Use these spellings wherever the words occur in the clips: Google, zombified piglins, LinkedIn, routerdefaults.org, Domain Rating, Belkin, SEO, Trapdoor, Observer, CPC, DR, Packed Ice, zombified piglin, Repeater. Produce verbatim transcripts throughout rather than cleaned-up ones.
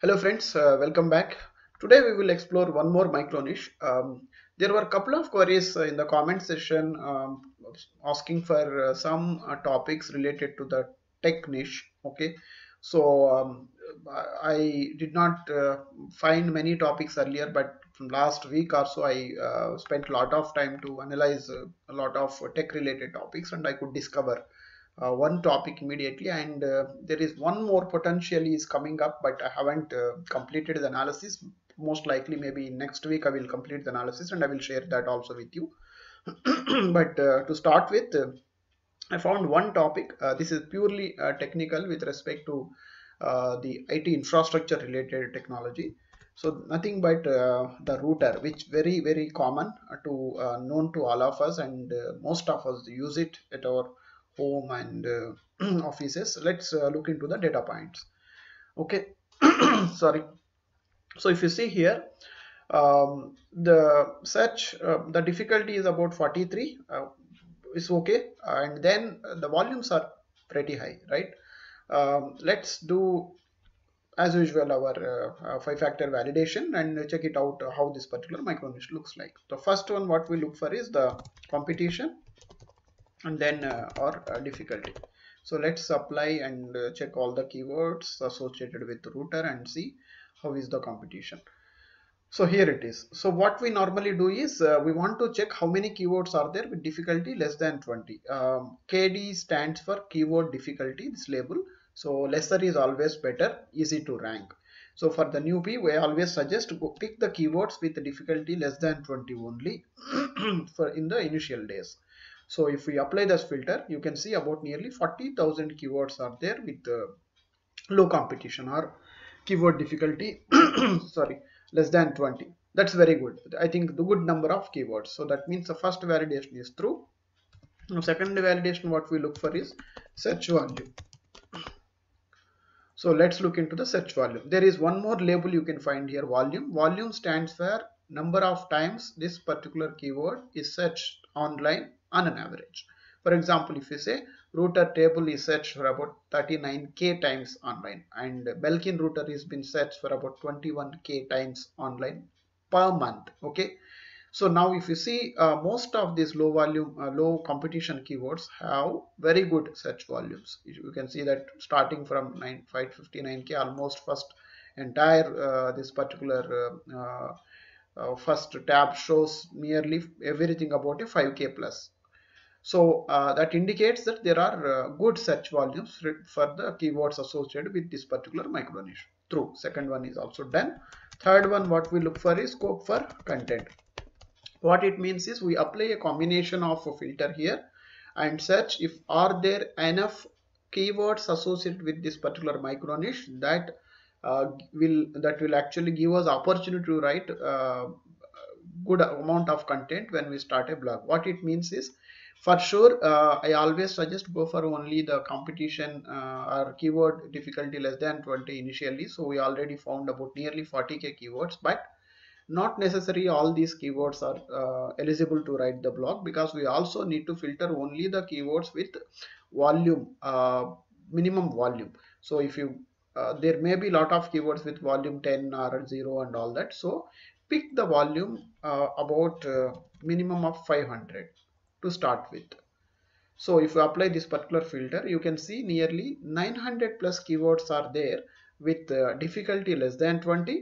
Hello friends, uh, welcome back. Today we will explore one more micro niche. Um, there were a couple of queries uh, in the comment section um, asking for uh, some uh, topics related to the tech niche. Okay, so um, I did not uh, find many topics earlier, but from last week or so I uh, spent a lot of time to analyze uh, a lot of tech related topics, and I could discover Uh, one topic immediately, and uh, there is one more potentially is coming up, but I haven't uh, completed the analysis. Most likely maybe next week I will complete the analysis and I will share that also with you. But uh, to start with, uh, I found one topic. Uh, this is purely uh, technical with respect to uh, the I T infrastructure related technology. So nothing but uh, the router, which very very common to uh, known to all of us, and uh, most of us use it at our home and uh, offices. Let's uh, look into the data points. Okay. Sorry. So if you see here, um, the search, uh, the difficulty is about forty-three. Uh, it's okay, and then the volumes are pretty high, right? Um, let's do as usual our uh, uh, five-factor validation and check it out uh, how this particular micro niche looks like. The first one what we look for is the competition, and then uh, or uh, difficulty. So let's apply and uh, check all the keywords associated with router and see how is the competition. So here it is. So what we normally do is uh, we want to check how many keywords are there with difficulty less than twenty. um, K D stands for keyword difficulty, this label. So lesser is always better, easy to rank. So for the newbie, we always suggest to go pick the keywords with the difficulty less than twenty only for in the initial days. So if we apply this filter, you can see about nearly forty thousand keywords are there with uh, low competition or keyword difficulty, sorry, less than twenty. That's very good. I think the good number of keywords. So that means the first validation is true. Now second validation what we look for is search volume. So let's look into the search volume. There is one more label you can find here, volume. Volume stands for number of times this particular keyword is searched online on an average. For example, if you say router table is searched for about thirty-nine K times online, and Belkin router is been searched for about twenty-one K times online per month. Okay, so now if you see, uh, most of these low volume uh, low competition keywords have very good search volumes. You can see that starting from nine, five fifty-nine K, almost first entire uh, this particular uh, uh, uh, first tab shows nearly everything about a five K plus. So uh, that indicates that there are uh, good search volumes for the keywords associated with this particular micro niche. True. Second one is also done. Third one what we look for is scope for content. What it means is we apply a combination of a filter here and search if are there enough keywords associated with this particular micro niche that uh, will that will actually give us opportunity to write uh, good amount of content when we start a blog. What it means is, for sure, uh, I always suggest go for only the competition uh, or keyword difficulty less than twenty initially. So we already found about nearly forty K keywords, but not necessarily all these keywords are uh, eligible to write the blog, because we also need to filter only the keywords with volume, uh, minimum volume. So if you, uh, there may be a lot of keywords with volume ten or zero and all that. So pick the volume uh, about uh, minimum of five hundred. To start with. So if you apply this particular filter, you can see nearly nine hundred plus keywords are there with uh, difficulty less than twenty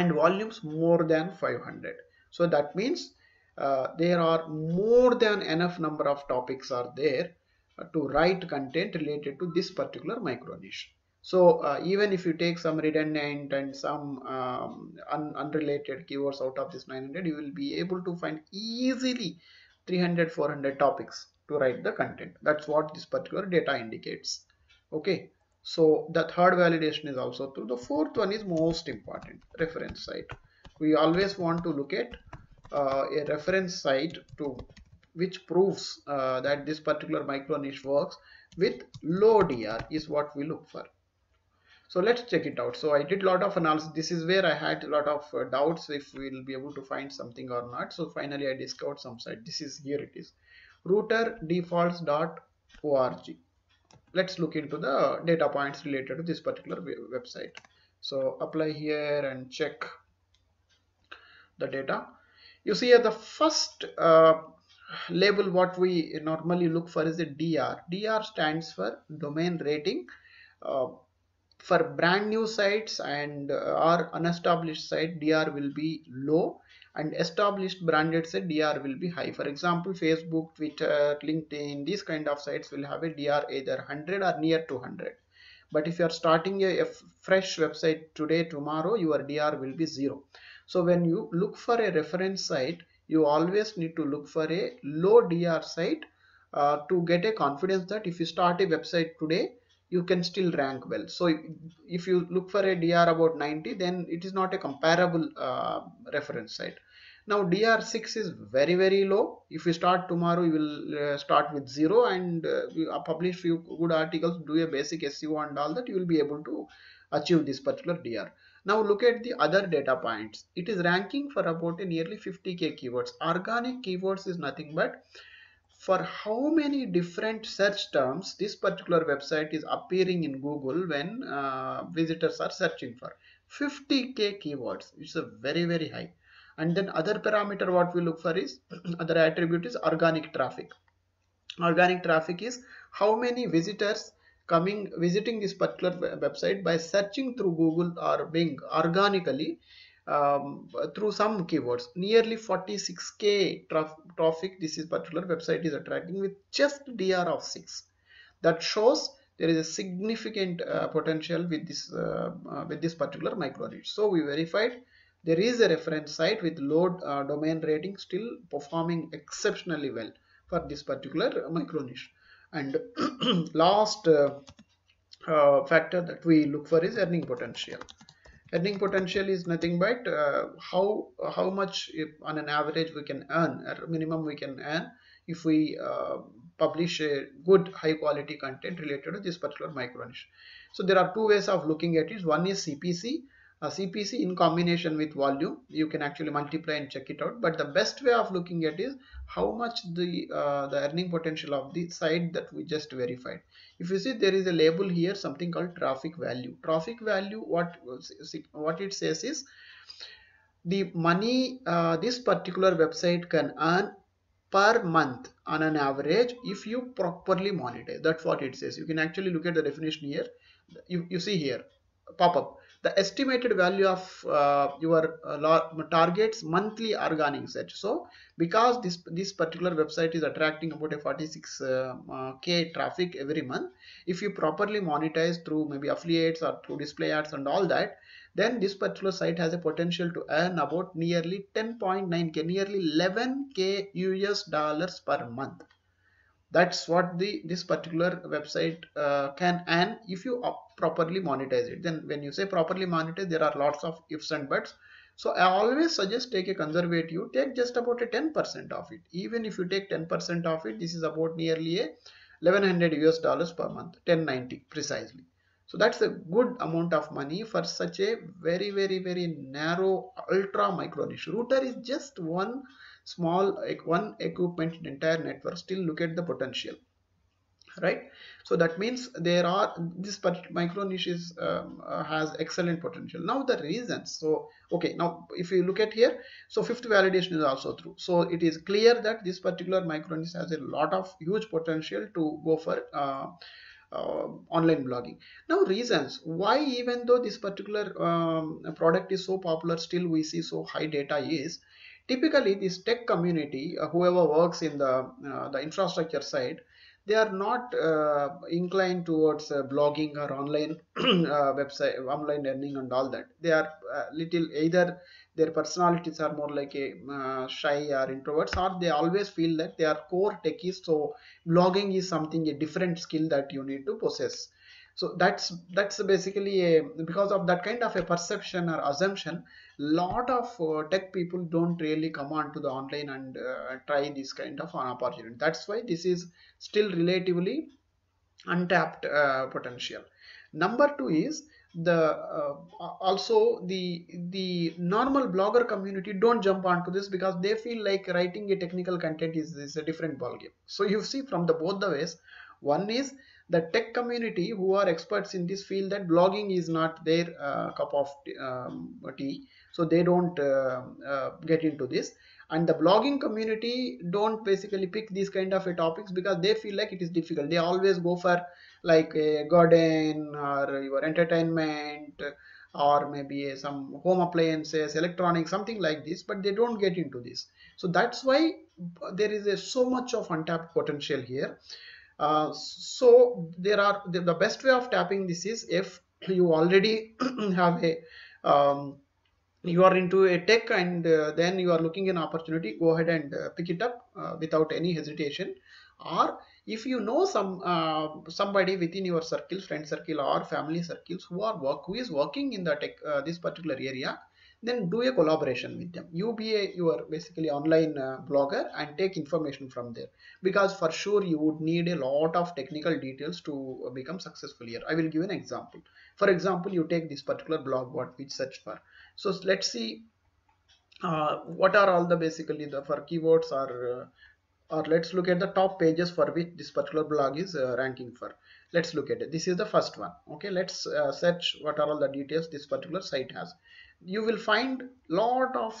and volumes more than five hundred. So that means uh, there are more than enough number of topics are there uh, to write content related to this particular micro niche. So uh, even if you take some redundant and some um, un unrelated keywords out of this nine hundred, you will be able to find easily three hundred, four hundred topics to write the content. That's what this particular data indicates. Okay, so the third validation is also true. The fourth one is most important, reference site. We always want to look at uh, a reference site to which proves uh, that this particular micro niche works with low D R is what we look for. So let's check it out. So I did a lot of analysis. This is where I had a lot of uh, doubts if we'll be able to find something or not. So finally I discovered some site. This is, here it is, router defaults dot org. Let's look into the data points related to this particular website. So apply here and check the data. You see at the first uh, label what we normally look for is the D R. D R stands for domain rating uh, for brand new sites and uh, or unestablished site. D R will be low and established branded site D R will be high. For example, Facebook, Twitter, LinkedIn, these kind of sites will have a D R either one hundred or near two hundred. But if you are starting a, a fresh website today, tomorrow, your D R will be zero. So when you look for a reference site, you always need to look for a low D R site uh, to get a confidence that if you start a website today, you can still rank well. So if you look for a D R about ninety, then it is not a comparable uh, reference site. Now D R six is very, very low. If you start tomorrow, you will uh, start with zero and uh, you publish few good articles, do a basic S E O and all that, you will be able to achieve this particular D R. Now look at the other data points. It is ranking for about a nearly fifty K keywords. Organic keywords is nothing but for how many different search terms this particular website is appearing in Google when uh, visitors are searching for. fifty K keywords. It's a very, very high. And then other parameter what we look for is, other attribute is organic traffic. Organic traffic is how many visitors coming visiting this particular website by searching through Google or Bing organically um, through some keywords. Nearly forty-six K traf traffic this is particular website is attracting with just D R of six. That shows there is a significant uh, potential with this uh, uh, with this particular micro niche. So we verified there is a reference site with low uh, domain rating still performing exceptionally well for this particular micro niche. And last uh, uh, factor that we look for is earning potential. Earning potential is nothing but uh, how how much if on an average we can earn, or minimum we can earn if we uh, publish a good high quality content related to this particular micro niche. So there are two ways of looking at it. One is C P C. Uh, C P C in combination with volume, you can actually multiply and check it out. But the best way of looking at is how much the uh, the earning potential of the site that we just verified. If you see, there is a label here, something called traffic value. Traffic value, what what it says is the money uh, this particular website can earn per month on an average if you properly monetize. That's what it says. You can actually look at the definition here. You you see here pop up. The estimated value of uh, your uh, target's monthly organic search. So because this this particular website is attracting about a forty-six K traffic every month, if you properly monetize through maybe affiliates or through display ads and all that, then this particular site has a potential to earn about nearly ten point nine K, nearly eleven K U S dollars per month. That's what the this particular website uh, can earn if you properly monetize it. Then when you say properly monetize, there are lots of ifs and buts. So I always suggest take a conservative, take just about a ten percent of it. Even if you take ten percent of it, this is about nearly a eleven hundred U S dollars per month, ten ninety precisely. So that's a good amount of money for such a very, very, very narrow ultra micro niche. Router is just one small like one equipment in entire network. Still look at the potential, right? So that means there are this micro niche is, um, uh, has excellent potential. Now the reasons. So okay, now if you look at here, so fifth validation is also true. So it is clear that this particular micro niche has a lot of huge potential to go for uh, uh, online blogging. Now reasons why even though this particular um, product is so popular, still we see so high data is. Typically, this tech community, uh, whoever works in the uh, the infrastructure side, they are not uh, inclined towards uh, blogging or online uh, website, online learning and all that. They are uh, little either their personalities are more like a uh, shy or introverts, or they always feel that they are core techies. So blogging is something a different skill that you need to possess. So that's that's basically a, because of that kind of a perception or assumption, lot of uh, tech people don't really come on to the online and uh, try this kind of an opportunity. That's why this is still relatively untapped uh, potential. Number two is the uh, also the the normal blogger community don't jump onto this because they feel like writing a technical content is, is a different ballgame. So you see from the both the ways, one is the tech community who are experts in this field that blogging is not their uh, cup of um, tea, so they don't uh, uh, get into this. And the blogging community don't basically pick these kind of a topics because they feel like it is difficult. They always go for like a garden or your entertainment or maybe a, some home appliances, electronics, something like this, but they don't get into this. So that's why there is a, so much of untapped potential here. Uh, so there are the, the best way of tapping this is if you already have a um, you are into a tech and uh, then you are looking an opportunity, go ahead and uh, pick it up uh, without any hesitation. Or if you know some uh, somebody within your circle, friend circle or family circles who are work who is working in the tech uh, this particular area, then do a collaboration with them. You be a, you are basically online uh, blogger and take information from there, because for sure you would need a lot of technical details to become successful here. I will give an example. For example, you take this particular blog what we search for. So let's see uh, what are all the basically the for keywords or uh, or let's look at the top pages for which this particular blog is uh, ranking for. Let's look at it. This is the first one. Okay, let's uh, search what are all the details this particular site has. You will find lot of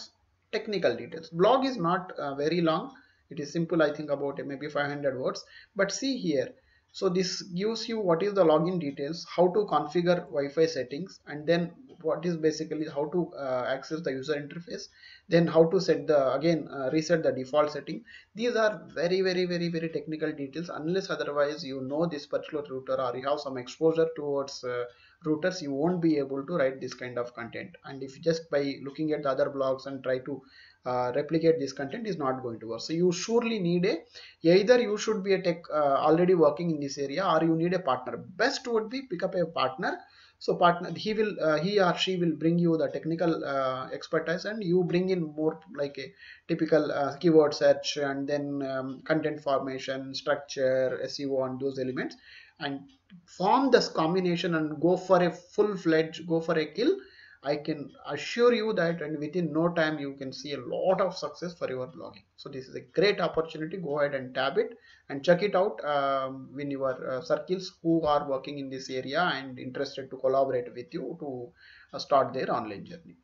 technical details. Blog is not uh, very long. It is simple, I think about uh, maybe five hundred words. But see here. So this gives you what is the login details, how to configure Wi-Fi settings, and then what is basically how to uh, access the user interface, then how to set the again uh, reset the default setting. These are very very very very technical details. Unless otherwise you know this particular router or you have some exposure towards uh, routers, you won't be able to write this kind of content. And if just by looking at the other blogs and try to Uh, replicate this content is not going to work. So you surely need a, either you should be a tech uh, already working in this area, or you need a partner. Best would be pick up a partner. So partner, he will uh, he or she will bring you the technical uh, expertise, and you bring in more like a typical uh, keyword search and then um, content formation, structure, S E O, and those elements, and form this combination and go for a full-fledged, go for a kill. I can assure you that, and within no time you can see a lot of success for your blogging. So this is a great opportunity. Go ahead and tab it and check it out um, when your uh, circles who are working in this area and interested to collaborate with you to uh, start their online journey.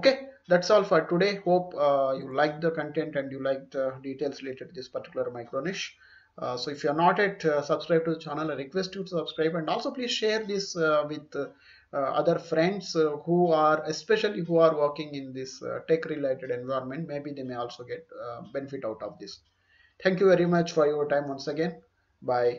Okay, that's all for today. Hope uh, you like the content and you like the details related to this particular micro niche. Uh, so if you are not yet uh, subscribed to the channel, I request you to subscribe, and also please share this uh, with uh, Uh, other friends uh, who are especially who are working in this uh, tech related environment. Maybe they may also get uh, benefit out of this. Thank you very much for your time once again. Bye.